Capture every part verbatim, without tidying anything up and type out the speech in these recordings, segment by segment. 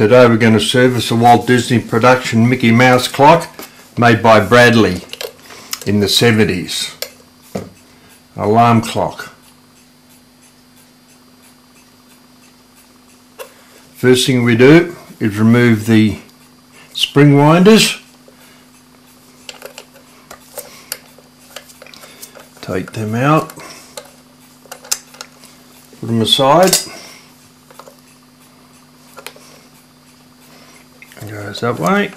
Today we're going to service a Walt Disney production Mickey Mouse clock made by Bradley in the seventies. Alarm clock. First thing we do is remove the spring winders. Take them out. Put them aside. Goes that way.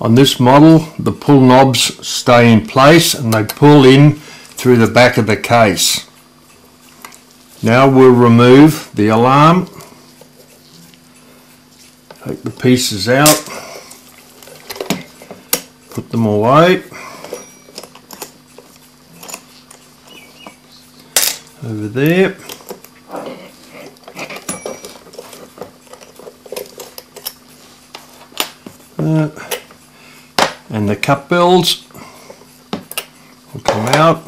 On this model, the pull knobs stay in place and they pull in through the back of the case. Now we'll remove the alarm. Take the pieces out. Put them away. Over there. Uh, and the cup bells will come out.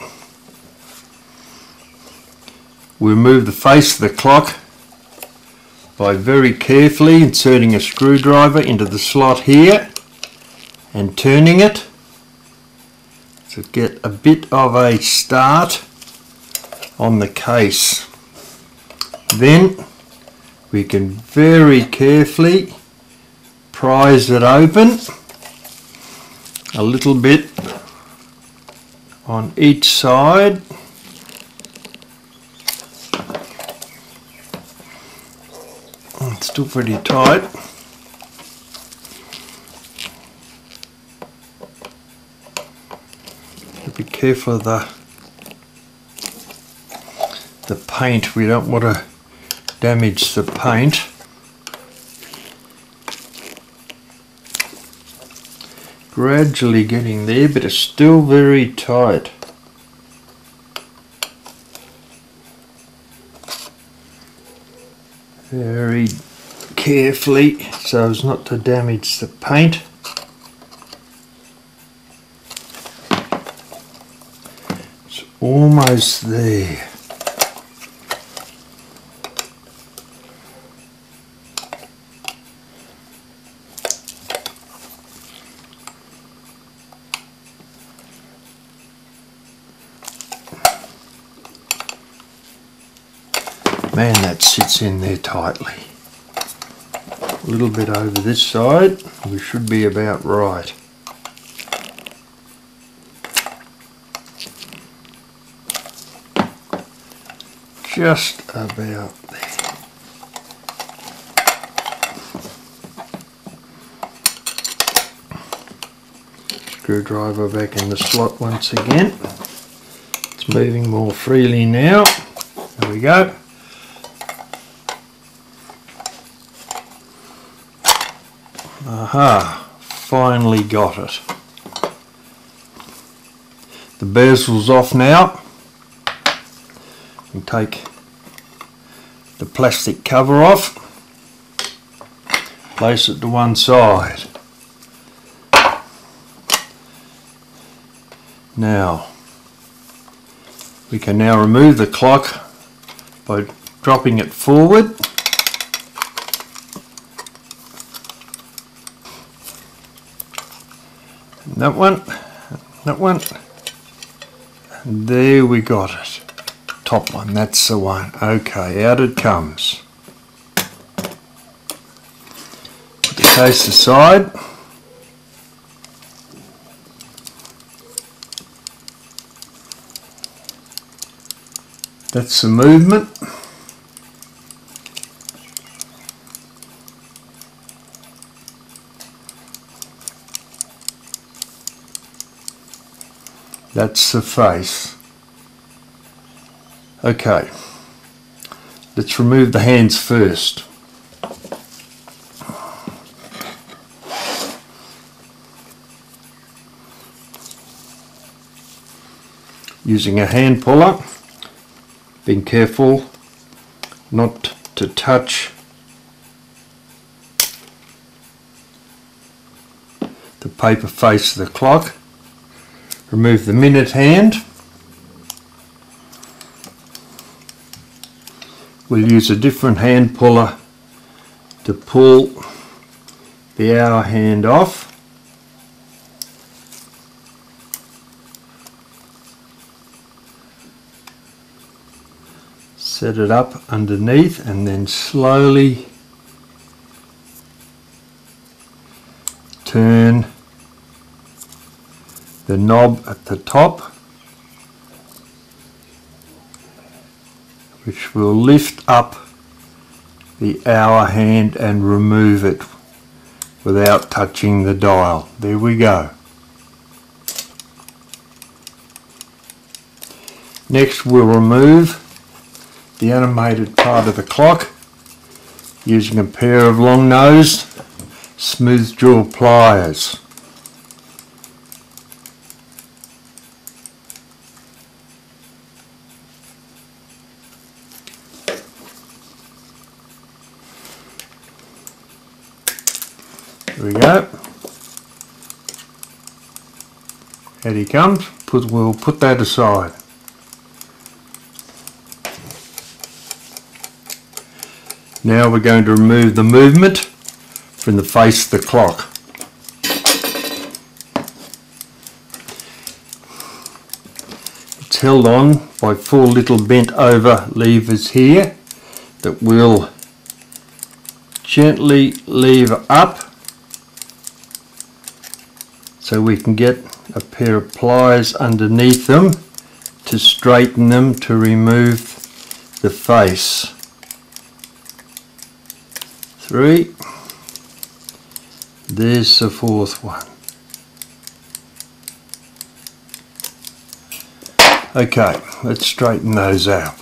We remove the face of the clock by very carefully inserting a screwdriver into the slot here and turning it to get a bit of a start on the case. Then we can very carefully prise it open a little bit on each side. It's still pretty tight. Be careful of the the paint. We don't want to damage the paint. Gradually getting there, but it's still very tight. Very carefully so as not to damage the paint. It's almost there. Man, that sits in there tightly. A little bit over this side, we should be about right. Just about there. Screwdriver back in the slot once again. It's moving more freely now. There we go. Aha, finally got it. The bezel's off now. We take the plastic cover off, place it to one side. Now, we can now remove the clock by dropping it forward. That one, that one, and there we got it. Top one, that's the one. Okay, out it comes. Put the case aside. That's the movement. That's the face. Okay, let's remove the hands first. Using a hand puller, being careful not to touch the paper face of the clock. Remove the minute hand, we'll use a different hand puller to pull the hour hand off. Set it up underneath and then slowly turn the knob at the top, which will lift up the hour hand and remove it without touching the dial. There we go. Next we'll remove the animated part of the clock using a pair of long-nosed smooth jaw pliers. There we go. Out he comes. Put, we'll put that aside. Now we're going to remove the movement from the face of the clock. It's held on by four little bent over levers here that will gently lever up, so we can get a pair of pliers underneath them to straighten them to remove the face. Three. There's the fourth one. Okay, let's straighten those out.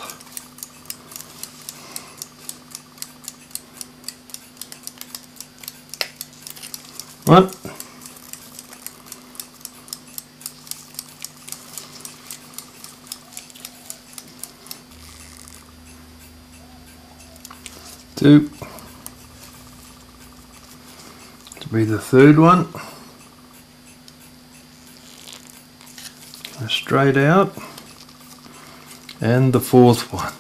One. Two. To be the third one. Straight out. And the fourth one.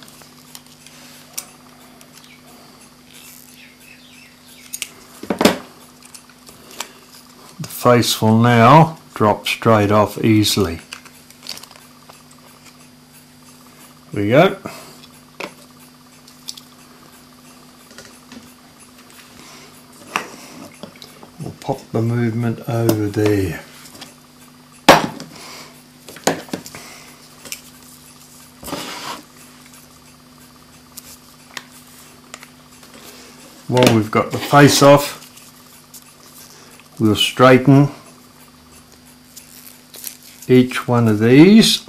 The face will now drop straight off easily. There we go. Pop the movement over there. While we've got the face off, we'll straighten each one of these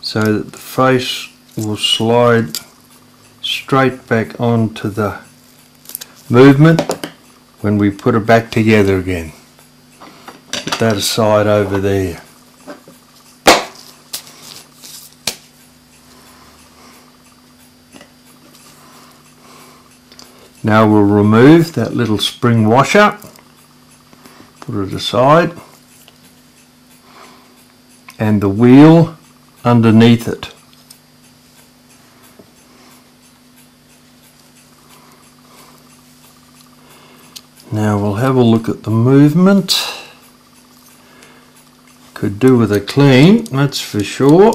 so that the face will slide straight back onto the movement when we put it back together again. Put that aside over there. Now we'll remove that little spring washer, put it aside, and the wheel underneath it. Now we'll have a look at the movement. Could do with a clean, that's for sure.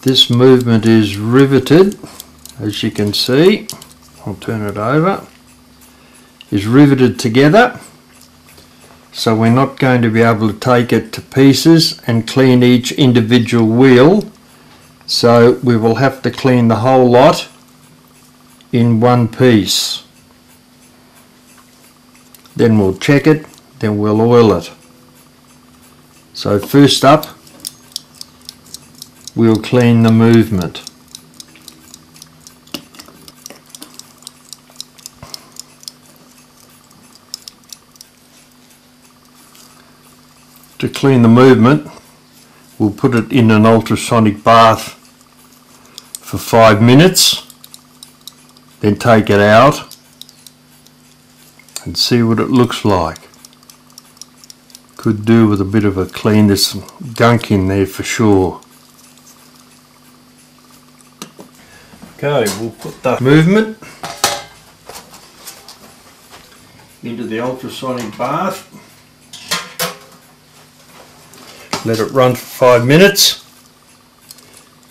This movement is riveted, as you can see. I'll turn it over. Is riveted together, so we're not going to be able to take it to pieces and clean each individual wheel. So we will have to clean the whole lot in one piece. Then we'll check it, then we'll oil it. So first up, we'll clean the movement. To clean the movement, we'll put it in an ultrasonic bath for five minutes, then take it out and see what it looks like. Could do with a bit of a clean. There's some gunk in there for sure. Okay, we'll put the movement into the ultrasonic bath. Let it run for five minutes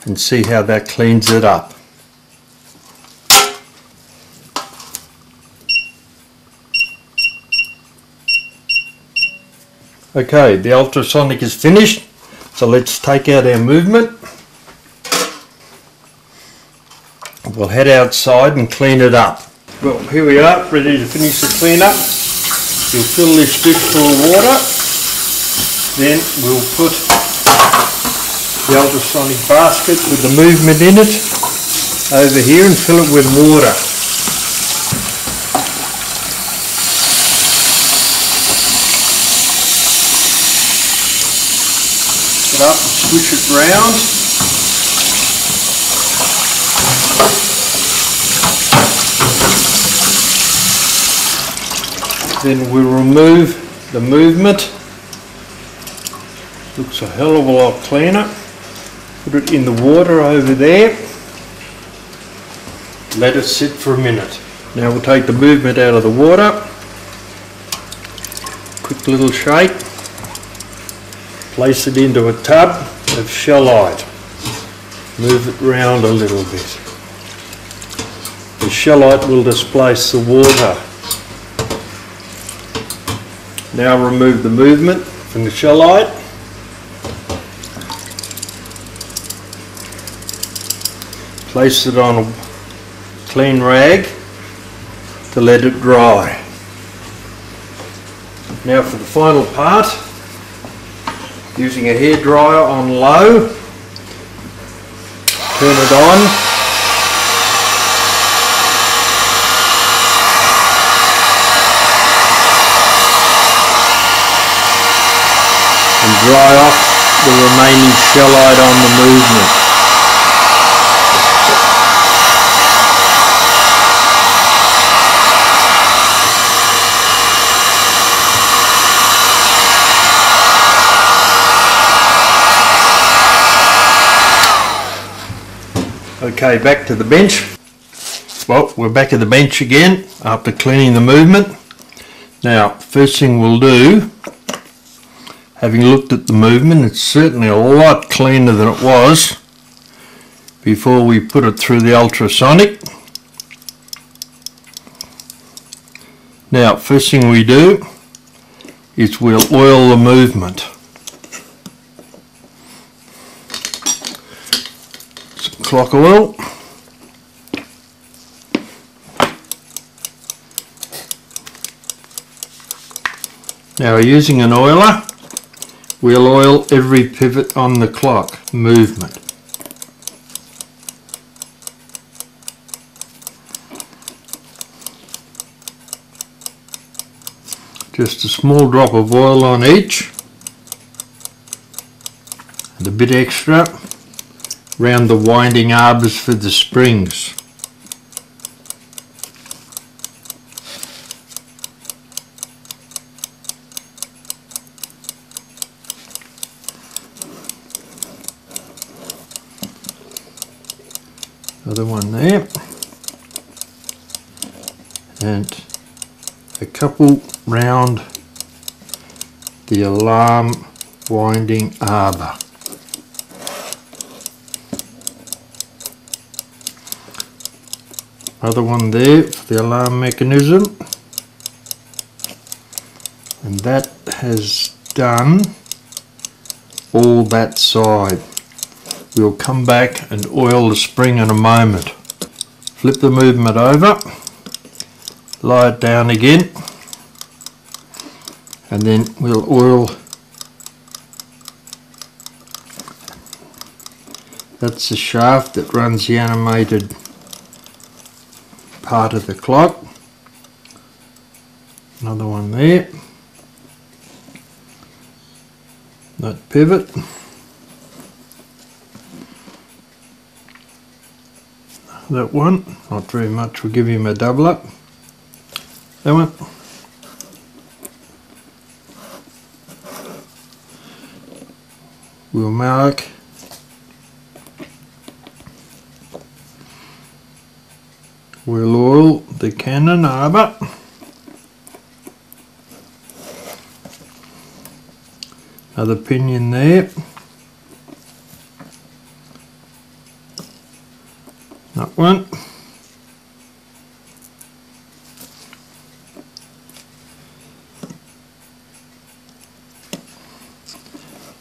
and see how that cleans it up. Okay, the ultrasonic is finished, so let's take out our movement. We'll head outside and clean it up. Well, here we are, ready to finish the cleanup. We'll fill this stick full of water, then we'll put the ultrasonic basket with the movement in it over here and fill it with water. Up and swish it round. Then we remove the movement. Looks a hell of a lot cleaner. Put it in the water over there. Let it sit for a minute. Now we'll take the movement out of the water. Quick little shake. Place it into a tub of shellite. Move it round a little bit. The shellite will displace the water. Now remove the movement from the shellite. Place it on a clean rag to let it dry. Now for the final part. Using a hairdryer on low, turn it on, and dry off the remaining shellite on the movement. Okay, back to the bench. Well, we're back at the bench again after cleaning the movement. Now, first thing we'll do, having looked at the movement, it's certainly a lot cleaner than it was before we put it through the ultrasonic. Now, first thing we do is we'll oil the movement. Clock oil. Now we're using an oiler. We'll oil every pivot on the clock movement. Just a small drop of oil on each and a bit extra around the winding arbors for the springs. Another one there. And a couple round the alarm winding arbor. Another one there for the alarm mechanism, and that has done all that side. We'll come back and oil the spring in a moment. Flip the movement over, lie it down again, and then we'll oil. That's the shaft that runs the animated part of the clock. Another one there. That pivot. That one, not very much, we'll give him a double up. That one. We'll mark where Laurel the candelabra another pinion there, that one,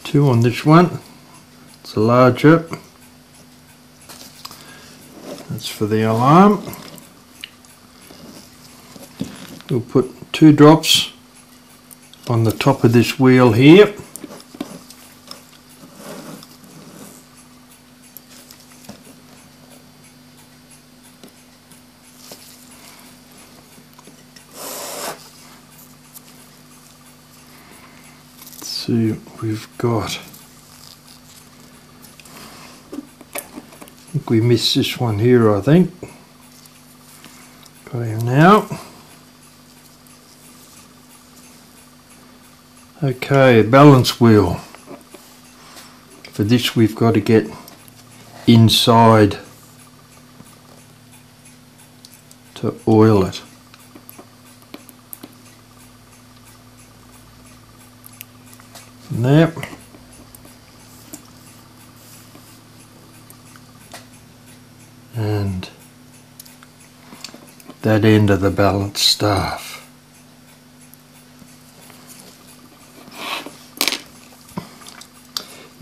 two on this one, it's a larger, that's for the alarm. We'll put two drops on the top of this wheel here. Let's see what we've got. I think we missed this one here, I think. Got him now. Okay, balance wheel. For this we've got to get inside to oil it. From there. And that end of the balance staff.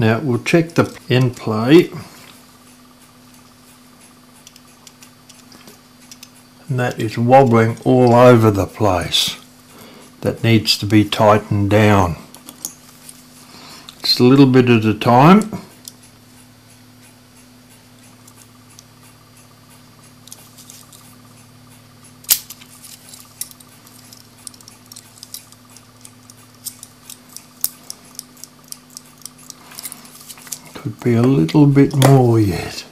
Now we'll check the end plate, and that is wobbling all over the place. That needs to be tightened down. Just a little bit at a time. Could be a little bit more yet.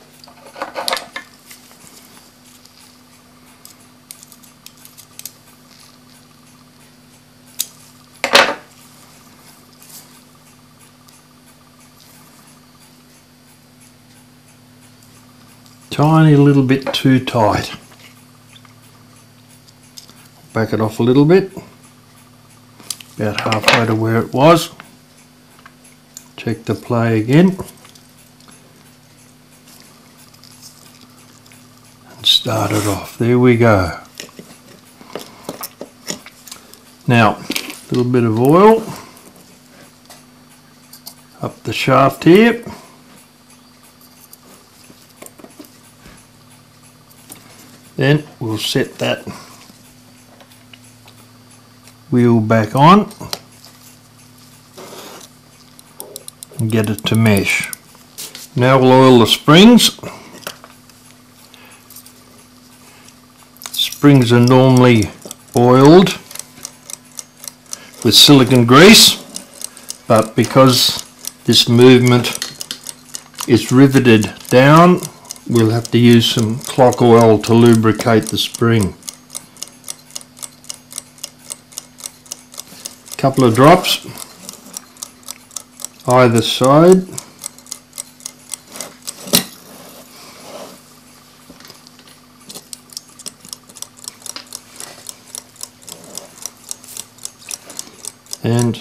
Tiny little bit too tight. Back it off a little bit. About halfway to where it was. Check the play again. Start it off. There we go. Now, a little bit of oil up the shaft here. Then we'll set that wheel back on and get it to mesh. Now we'll oil the springs. Springs are normally oiled with silicone grease, but because this movement is riveted down, we'll have to use some clock oil to lubricate the spring. A couple of drops either side. And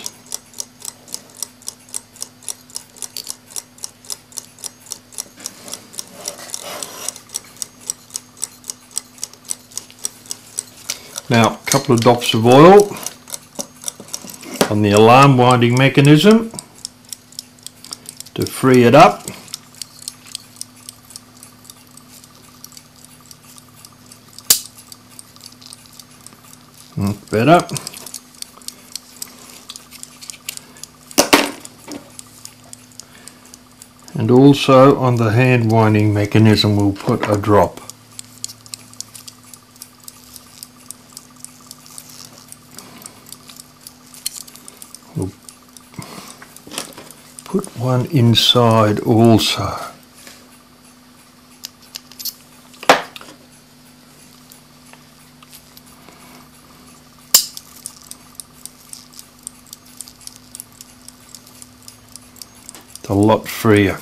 now a couple of drops of oil on the alarm winding mechanism to free it up. That's better. And also on the hand winding mechanism we'll put a drop. We'll put one inside also. a lot freer.